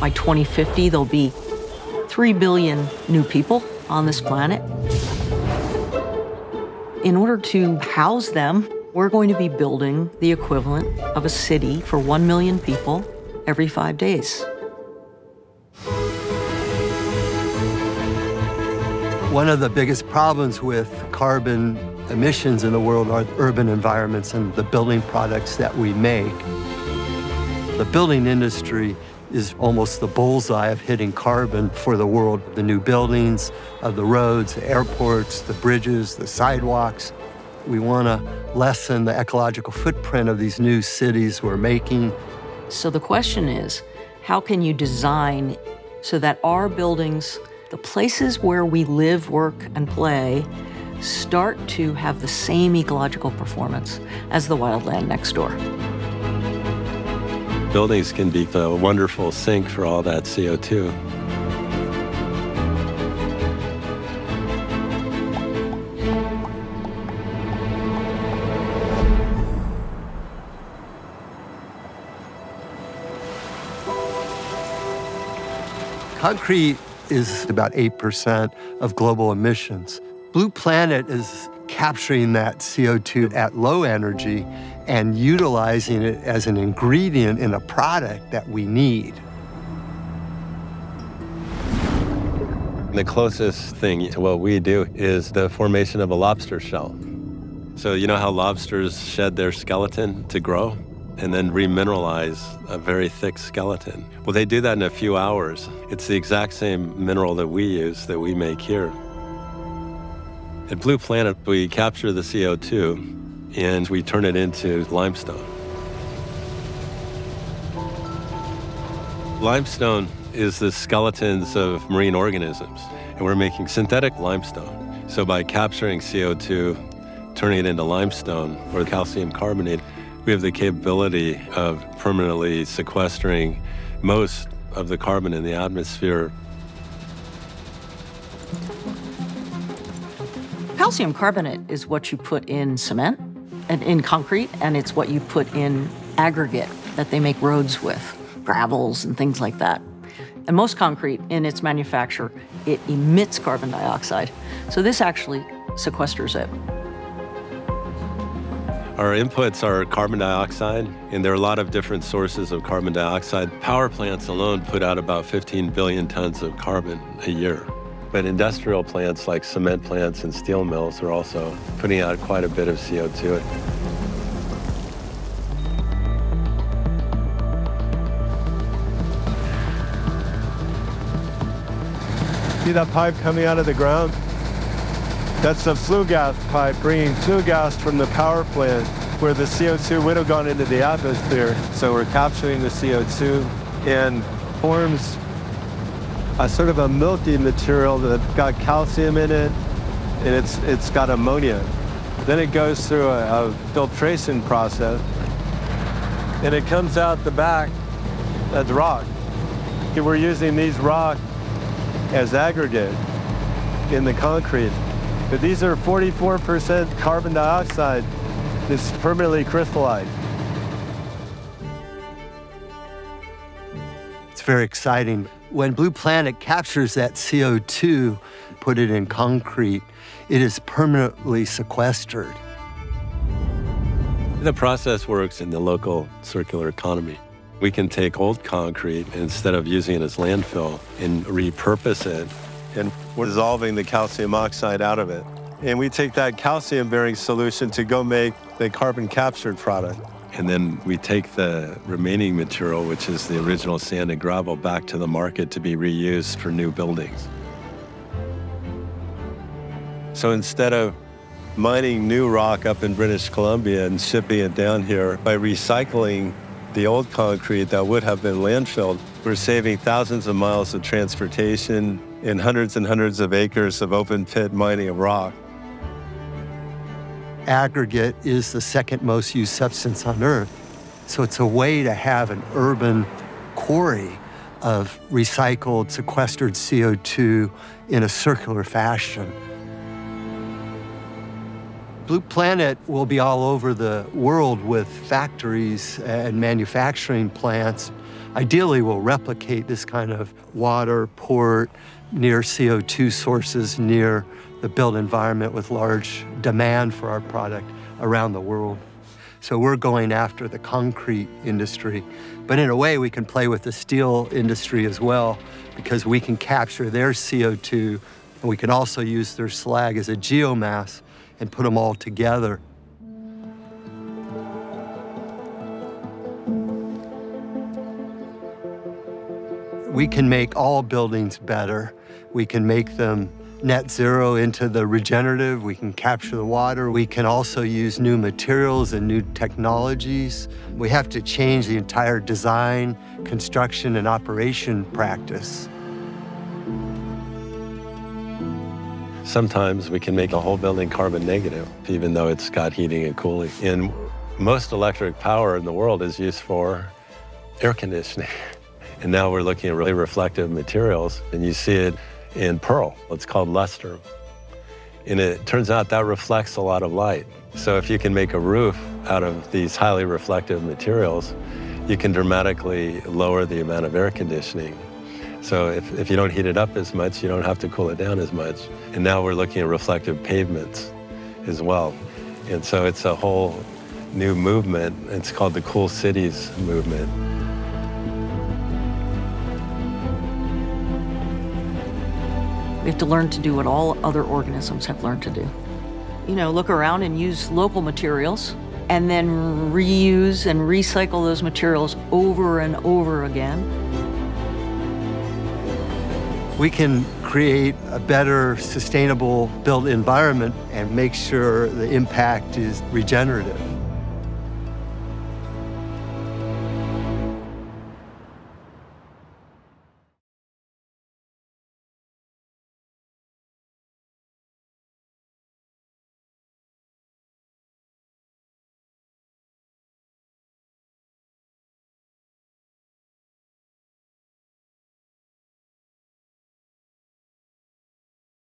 By 2050, there'll be 3 billion new people on this planet. In order to house them, we're going to be building the equivalent of a city for 1 million people every 5 days. One of the biggest problems with carbon emissions in the world are urban environments and the building products that we make. The building industry is almost the bullseye of hitting carbon for the world. The new buildings, the roads, the airports, the bridges, the sidewalks. We want to lessen the ecological footprint of these new cities we're making. So the question is, how can you design so that our buildings, the places where we live, work, and play, start to have the same ecological performance as the wildland next door? Buildings can be a wonderful sink for all that CO2. Concrete is about 8% of global emissions. Blue Planet is capturing that CO2 at low energy and utilizing it as an ingredient in a product that we need. The closest thing to what we do is the formation of a lobster shell. So you know how lobsters shed their skeleton to grow and then remineralize a very thick skeleton? Well, they do that in a few hours. It's the exact same mineral that we use, that we make here. At Blue Planet, we capture the CO2 and we turn it into limestone. Limestone is the skeletons of marine organisms, and we're making synthetic limestone. So by capturing CO2, turning it into limestone or calcium carbonate, we have the capability of permanently sequestering most of the carbon in the atmosphere. Calcium carbonate is what you put in cement and in concrete, and it's what you put in aggregate that they make roads with, gravels and things like that. And most concrete in its manufacture, it emits carbon dioxide. So this actually sequesters it. Our inputs are carbon dioxide, and there are a lot of different sources of carbon dioxide. Power plants alone put out about 15 billion tons of carbon a year. But industrial plants like cement plants and steel mills are also putting out quite a bit of CO2. See that pipe coming out of the ground? That's the flue gas pipe, bringing flue gas from the power plant where the CO2 would have gone into the atmosphere. So we're capturing the CO2 in forms a sort of a milky material that's got calcium in it, and it's got ammonia. Then it goes through a filtration process, and it comes out the back as rock. And we're using these rock as aggregate in the concrete. But these are 44% carbon dioxide that's permanently crystallized. It's very exciting. When Blue Planet captures that CO2, put it in concrete, it is permanently sequestered. The process works in the local circular economy. We can take old concrete, instead of using it as landfill, and repurpose it. And we're dissolving the calcium oxide out of it. And we take that calcium-bearing solution to go make the carbon-captured product. And then we take the remaining material, which is the original sand and gravel, back to the market to be reused for new buildings. So instead of mining new rock up in British Columbia and shipping it down here, by recycling the old concrete that would have been landfilled, we're saving thousands of miles of transportation and hundreds of acres of open pit mining of rock. Aggregate is the second most used substance on Earth. So it's a way to have an urban quarry of recycled, sequestered CO2 in a circular fashion. Blue Planet will be all over the world with factories and manufacturing plants. Ideally, we'll replicate this kind of water, port, near CO2 sources, near the built environment with large demand for our product around the world. So we're going after the concrete industry. But in a way, we can play with the steel industry as well, because we can capture their CO2, and we can also use their slag as a geomass and put them all together. We can make all buildings better. We can make them net zero into the regenerative. We can capture the water. We can also use new materials and new technologies. We have to change the entire design, construction, and operation practice. Sometimes we can make a whole building carbon negative, even though it's got heating and cooling. And most electric power in the world is used for air conditioning. And now we're looking at really reflective materials, and you see it in pearl. It's called luster. And it turns out that reflects a lot of light. So if you can make a roof out of these highly reflective materials, you can dramatically lower the amount of air conditioning. So if you don't heat it up as much, you don't have to cool it down as much. And now we're looking at reflective pavements as well. And so it's a whole new movement. It's called the Cool Cities Movement. We have to learn to do what all other organisms have learned to do. You know, look around and use local materials, and then reuse and recycle those materials over and over again. We can create a better, sustainable built environment and make sure the impact is regenerative.